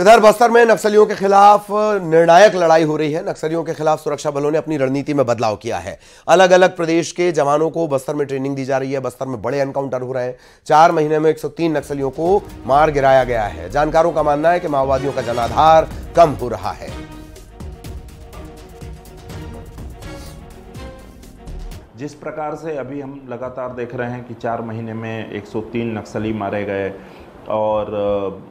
इधर बस्तर में नक्सलियों के खिलाफ निर्णायक लड़ाई हो रही है। नक्सलियों के खिलाफ सुरक्षा बलों ने अपनी रणनीति में बदलाव किया है। अलग अलग प्रदेश के जवानों को बस्तर में ट्रेनिंग दी जा रही है। बस्तर में बड़े एनकाउंटर हो रहे हैं। 4 महीने में 103 नक्सलियों को मार गिराया गया है। जानकारों का मानना है कि माओवादियों का जनाधार कम हो रहा है। जिस प्रकार से अभी हम लगातार देख रहे हैं कि 4 महीने में 103 नक्सली मारे गए और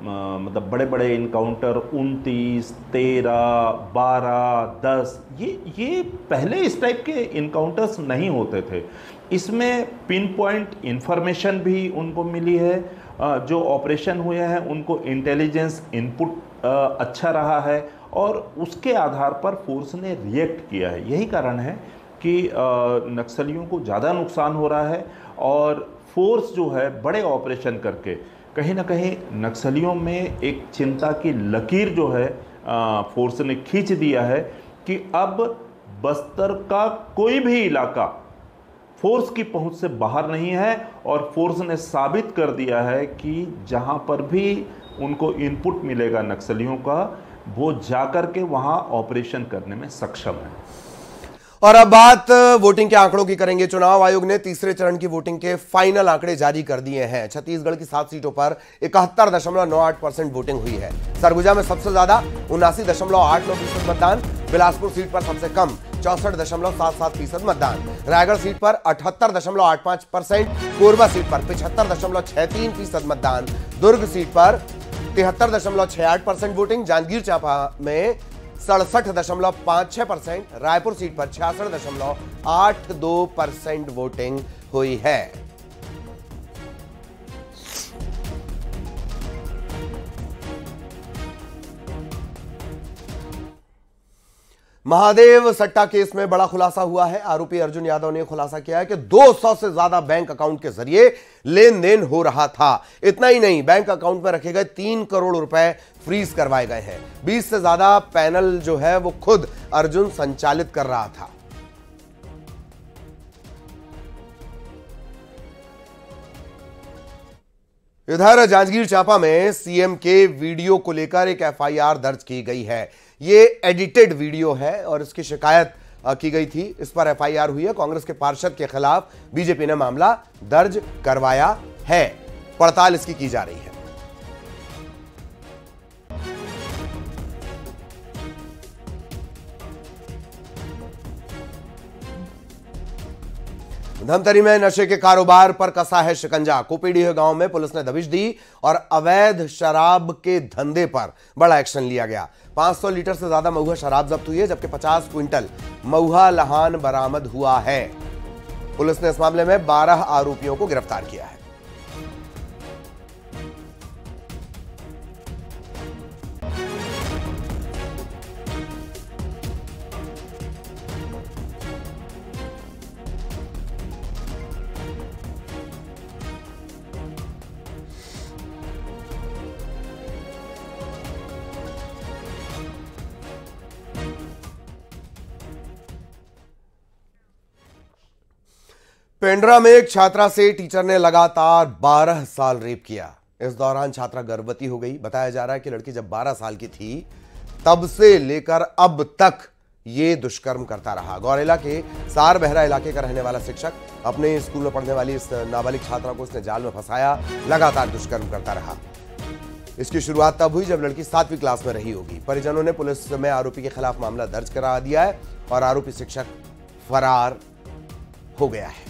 मतलब बड़े बड़े इनकाउंटर 29, 13, 12, 10 ये पहले इस टाइप के इनकाउंटर्स नहीं होते थे। इसमें पिन पॉइंट इन्फॉर्मेशन भी उनको मिली है। जो ऑपरेशन हुए हैं उनको इंटेलिजेंस इनपुट अच्छा रहा है और उसके आधार पर फोर्स ने रिएक्ट किया है। यही कारण है कि नक्सलियों को ज़्यादा नुकसान हो रहा है और फोर्स जो है बड़े ऑपरेशन करके कहीं ना कहीं नक्सलियों में एक चिंता की लकीर जो है फोर्स ने खींच दिया है कि अब बस्तर का कोई भी इलाका फोर्स की पहुंच से बाहर नहीं है। और फोर्स ने साबित कर दिया है कि जहां पर भी उनको इनपुट मिलेगा नक्सलियों का, वो जाकर के वहां ऑपरेशन करने में सक्षम है। और अब बात वोटिंग के आंकड़ों की करेंगे। चुनाव आयोग ने तीसरे चरण की वोटिंग के फाइनल आंकड़े जारी कर दिए हैं। छत्तीसगढ़ की 7 सीटों पर 71.98% वोटिंग हुई है। सरगुजा में सबसे ज्यादा 79.89% मतदान, बिलासपुर सीट पर सबसे कम 64.77% मतदान, रायगढ़ सीट पर 78.85%, कोरबा सीट पर 75.63% मतदान, दुर्ग सीट पर 73.68% वोटिंग, जांजगीर चांपा में 67.56%, रायपुर सीट पर 66.82% वोटिंग हुई है। महादेव सट्टा केस में बड़ा खुलासा हुआ है। आरोपी अर्जुन यादव ने खुलासा किया है कि 200 से ज्यादा बैंक अकाउंट के जरिए लेन देन हो रहा था। इतना ही नहीं, बैंक अकाउंट में रखे गए 3 करोड़ रुपए फ्रीज करवाए गए हैं। 20 से ज्यादा पैनल जो है वो खुद अर्जुन संचालित कर रहा था। इधर जांजगीर चांपा में सीएम के वीडियो को लेकर एक एफआईआर दर्ज की गई है। ये एडिटेड वीडियो है और इसकी शिकायत की गई थी। इस पर एफआईआर हुई है। कांग्रेस के पार्षद के खिलाफ बीजेपी ने मामला दर्ज करवाया है। पड़ताल इसकी की जा रही है। धमतरी में नशे के कारोबार पर कसा है शिकंजा। कुपीडीह गांव में पुलिस ने दबिश दी और अवैध शराब के धंधे पर बड़ा एक्शन लिया गया। 500 लीटर से ज्यादा महुआ शराब जब्त हुई है, जबकि 50 क्विंटल महुआ लहान बरामद हुआ है। पुलिस ने इस मामले में 12 आरोपियों को गिरफ्तार किया है। पेंड्रा में एक छात्रा से टीचर ने लगातार 12 साल रेप किया। इस दौरान छात्रा गर्भवती हो गई। बताया जा रहा है कि लड़की जब 12 साल की थी तब से लेकर अब तक ये दुष्कर्म करता रहा। गौरेला के सारबहरा इलाके का रहने वाला शिक्षक अपने स्कूल में पढ़ने वाली इस नाबालिग छात्रा को उसने जाल में फंसाया, लगातार दुष्कर्म करता रहा। इसकी शुरुआत तब हुई जब लड़की 7वीं क्लास में रही होगी। परिजनों ने पुलिस में आरोपी के खिलाफ मामला दर्ज करा दिया है और आरोपी शिक्षक फरार हो गया है।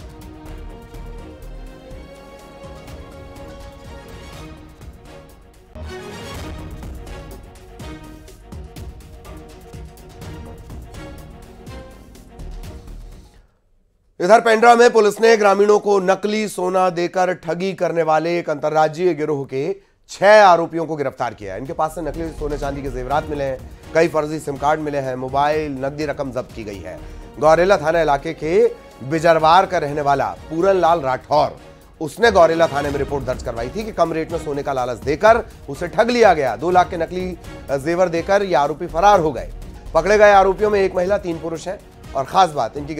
इधर पेंड्रा में पुलिस ने ग्रामीणों को नकली सोना देकर ठगी करने वाले एक अंतर्राज्यीय गिरोह के 6 आरोपियों को गिरफ्तार किया है। इनके पास से नकली सोने चांदी के जेवरात मिले हैं, कई फर्जी सिम कार्ड मिले हैं, मोबाइल, नकदी रकम जब्त की गई है। गौरेला थाना इलाके के बिजरवार का रहने वाला पूरन लाल राठौर, उसने गौरेला थाने में रिपोर्ट दर्ज करवाई थी कि कम रेट में सोने का लालच देकर उसे ठग लिया गया। 2 लाख के नकली जेवर देकर ये आरोपी फरार हो गए। पकड़े गए आरोपियों में 1 महिला 3 पुरुष हैं और खास बात, इनकी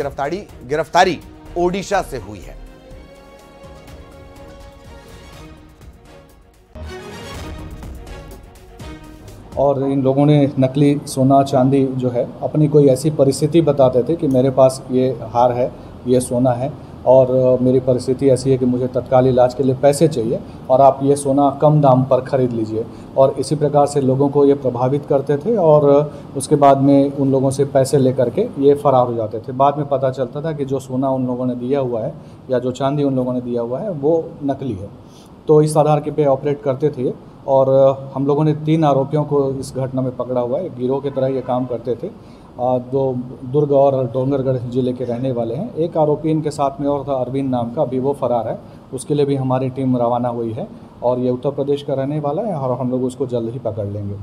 गिरफ्तारी ओडिशा से हुई है। और इन लोगों ने नकली सोना चांदी जो है अपनी कोई ऐसी परिस्थिति बताते थे कि मेरे पास ये हार है, ये सोना है और मेरी परिस्थिति ऐसी है कि मुझे तत्काल इलाज के लिए पैसे चाहिए और आप ये सोना कम दाम पर ख़रीद लीजिए। और इसी प्रकार से लोगों को ये प्रभावित करते थे और उसके बाद में उन लोगों से पैसे लेकर के ये फ़रार हो जाते थे। बाद में पता चलता था कि जो सोना उन लोगों ने दिया हुआ है या जो चांदी उन लोगों ने दिया हुआ है वो नकली है। तो इस आधार के पे ऑपरेट करते थे और हम लोगों ने 3 आरोपियों को इस घटना में पकड़ा हुआ है। गिरोह की तरह ये काम करते थे। 2 दुर्ग और डोंगरगढ़ ज़िले के रहने वाले हैं। एक आरोपी इनके साथ में और था, अरविंद नाम का, अभी वो फ़रार है। उसके लिए भी हमारी टीम रवाना हुई है और ये उत्तर प्रदेश का रहने वाला है और हम लोग उसको जल्द ही पकड़ लेंगे।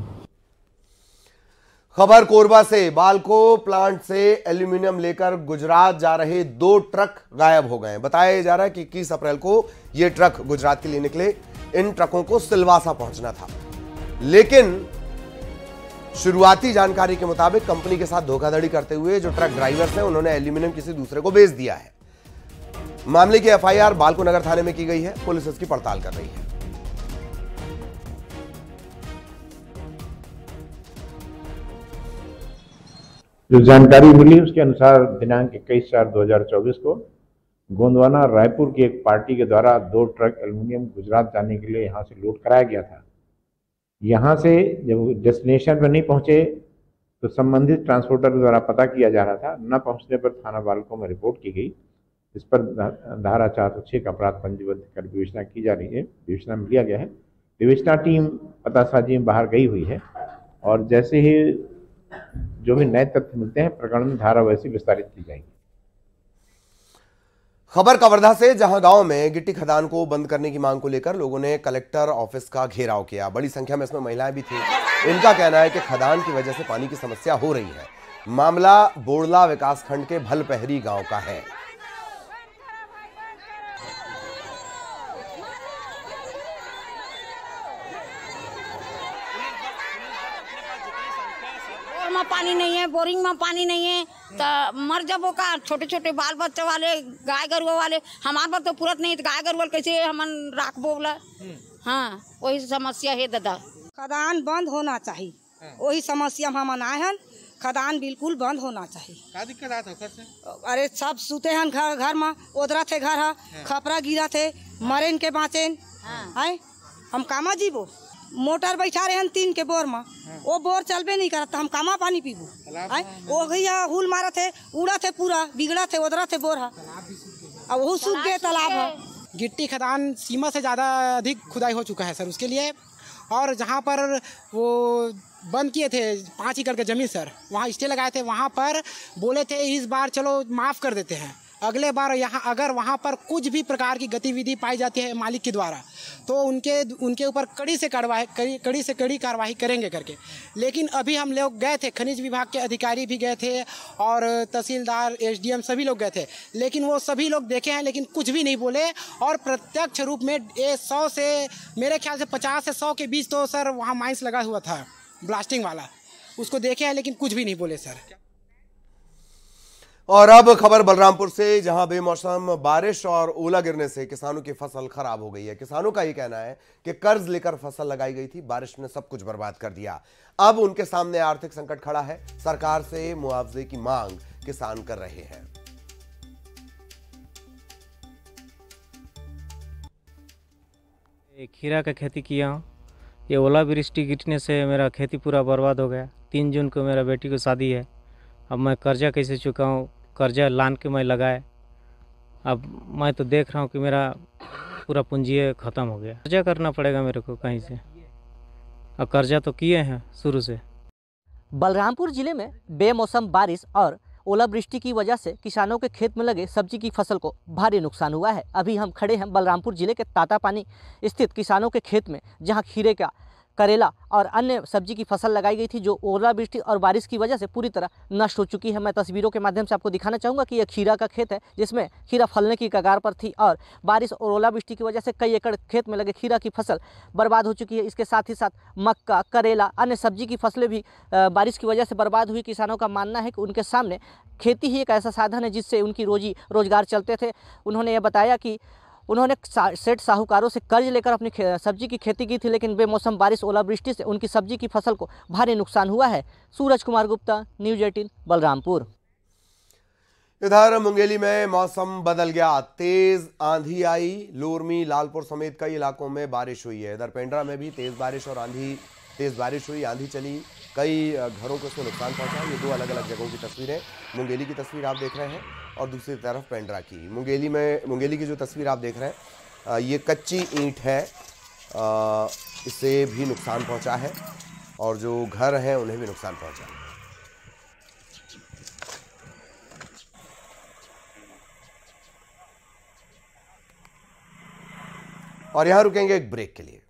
खबर कोरबा से, बाल्को प्लांट से एल्यूमिनियम लेकर गुजरात जा रहे 2 ट्रक गायब हो गए। बताया जा रहा है कि 21 अप्रैल को ये ट्रक गुजरात के लिए निकले। इन ट्रकों को सिलवासा पहुंचना था, लेकिन शुरुआती जानकारी के मुताबिक कंपनी के साथ धोखाधड़ी करते हुए जो ट्रक ड्राइवर्स हैं उन्होंने एल्यूमिनियम किसी दूसरे को बेच दिया है। मामले की एफआईआर बाल्कोनगर थाने में की गई है। पुलिस इसकी पड़ताल कर रही है। जो जानकारी मिली उसके अनुसार दिनांक 21/4/2024 को गोंडवाना रायपुर की एक पार्टी के द्वारा 2 ट्रक एल्यूमिनियम गुजरात जाने के लिए यहाँ से लोड कराया गया था। यहाँ से जब डेस्टिनेशन पर नहीं पहुँचे तो संबंधित ट्रांसपोर्टर द्वारा पता किया जा रहा था। न पहुँचने पर थाना बाल्को में रिपोर्ट की गई। इस पर धारा 406 का अपराध पंजीबद्ध कर विवेचना की जा रही है। विवेचना में लिया गया है। विवेचना टीम पतासाजी में बाहर गई हुई है और जैसे ही जो भी नए तथ्य मिलते हैं प्रकरण में धारा वैसी विस्तारित की जाएगी। खबर कवर्धा से, जहां गांव में गिट्टी खदान को बंद करने की मांग को लेकर लोगों ने कलेक्टर ऑफिस का घेराव किया। बड़ी संख्या में इसमें महिलाएं भी थीं। इनका कहना है कि खदान की वजह से पानी की समस्या हो रही है। मामला बोडला विकासखंड के भलपहरी गांव का है। पानी नहीं है, बोरिंग में पानी नहीं है तो मर जाबो का। छोटे छोटे बाल बच्चे वाले, गाय गरुआ वाले, हमारे पर तो पूरत नहीं, गाय गरुआ कैसे हमन राखबो बोला। हाँ, वही समस्या है दादा। खदान बंद होना चाहिए, वही समस्या हम आए हैं। खदान बिल्कुल बंद होना चाहिए। क्या दिक्कत आता है से? अरे सब सूते हैं घर में, ओदरा थे घर है, खपरा गिरा थे, मरेन के बाँचेन है, हम कामा जीबो। मोटर बैठा रहे हैं 3 के बोर में, वो बोर चलबे नहीं करता, हम कामा पानी पीबू। वो भैया हुल मारा थे, उड़ा थे, पूरा बिगड़ा थे, उधरा थे बोर है, अब वो सूख गए तालाब है। गिट्टी खदान सीमा से ज़्यादा अधिक खुदाई हो चुका है सर उसके लिए, और जहाँ पर वो बंद किए थे 5 एकड़ के जमीन सर, वहाँ स्टे लगाए थे, वहाँ पर बोले थे इस बार चलो माफ़ कर देते हैं, अगले बार यहाँ अगर वहाँ पर कुछ भी प्रकार की गतिविधि पाई जाती है मालिक के द्वारा तो उनके ऊपर कड़ी से कड़ी कार्रवाई करेंगे करके। लेकिन अभी हम लोग गए थे, खनिज विभाग के अधिकारी भी गए थे और तहसीलदार, एसडीएम सभी लोग गए थे, लेकिन वो सभी लोग देखे हैं लेकिन कुछ भी नहीं बोले। और प्रत्यक्ष रूप में ये 100 से, मेरे ख्याल से 50 से 100 के बीच तो सर वहाँ माइंस लगा हुआ था ब्लास्टिंग वाला, उसको देखे हैं लेकिन कुछ भी नहीं बोले सर। और अब खबर बलरामपुर से, जहां बेमौसम बारिश और ओला गिरने से किसानों की फसल खराब हो गई है। किसानों का ये कहना है कि कर्ज लेकर फसल लगाई गई थी, बारिश ने सब कुछ बर्बाद कर दिया। अब उनके सामने आर्थिक संकट खड़ा है। सरकार से मुआवजे की मांग किसान कर रहे हैं। खीरा का खेती किया, ये ओला वृष्टि गिरने से मेरा खेती पूरा बर्बाद हो गया। 3 जून को मेरा बेटी को शादी है। अब मैं कर्जा कैसे चुकाऊं? कर्जा लान के मैं लगाए, अब मैं तो देख रहा हूं कि मेरा पूरा पूंजी ख़त्म हो गया। कर्जा करना पड़ेगा मेरे को कहीं से, और कर्जा तो किए हैं शुरू से। बलरामपुर ज़िले में बेमौसम बारिश और ओलावृष्टि की वजह से किसानों के खेत में लगे सब्जी की फसल को भारी नुकसान हुआ है। अभी हम खड़े हैं बलरामपुर ज़िले के ताता पानी स्थित किसानों के खेत में, जहाँ खीरे का, करेला और अन्य सब्जी की फसल लगाई गई थी जो ओलावृष्टि और बारिश की वजह से पूरी तरह नष्ट हो चुकी है। मैं तस्वीरों के माध्यम से आपको दिखाना चाहूँगा कि यह खीरा का खेत है जिसमें खीरा फलने की कगार पर थी और बारिश और ओलावृष्टि की वजह से कई एकड़ खेत में लगे खीरा की फसल बर्बाद हो चुकी है। इसके साथ ही साथ मक्का, करेला, अन्य सब्जी की फसलें भी बारिश की वजह से बर्बाद हुई। किसानों का मानना है कि उनके सामने खेती ही एक ऐसा साधन है जिससे उनकी रोजी रोजगार चलते थे। उन्होंने ये बताया कि उन्होंने सेठ साहूकारों से कर्ज लेकर अपनी सब्जी की खेती की थी, लेकिन बेमौसम बारिश ओलावृष्टि से उनकी सब्जी की फसल को भारी नुकसान हुआ है। सूरज कुमार गुप्ता, न्यूज़18 बलरामपुर। इधर मुंगेली में मौसम बदल गया, तेज आंधी आई। लोरमी, लालपुर समेत कई इलाकों में बारिश हुई है। इधर पेंड्रा में भी तेज बारिश हुई, आंधी चली, कई घरों को उसमें नुकसान पहुंचा। ये दो अलग अलग जगहों की तस्वीरें, मुंगेली की तस्वीर आप देख रहे हैं और दूसरी तरफ पेंड्रा की। मुंगेली की जो तस्वीर आप देख रहे हैं ये कच्ची ईंट है, इससे भी नुकसान पहुँचा है और जो घर हैं उन्हें भी नुकसान पहुँचा है। और यहाँ रुकेंगे एक ब्रेक के लिए।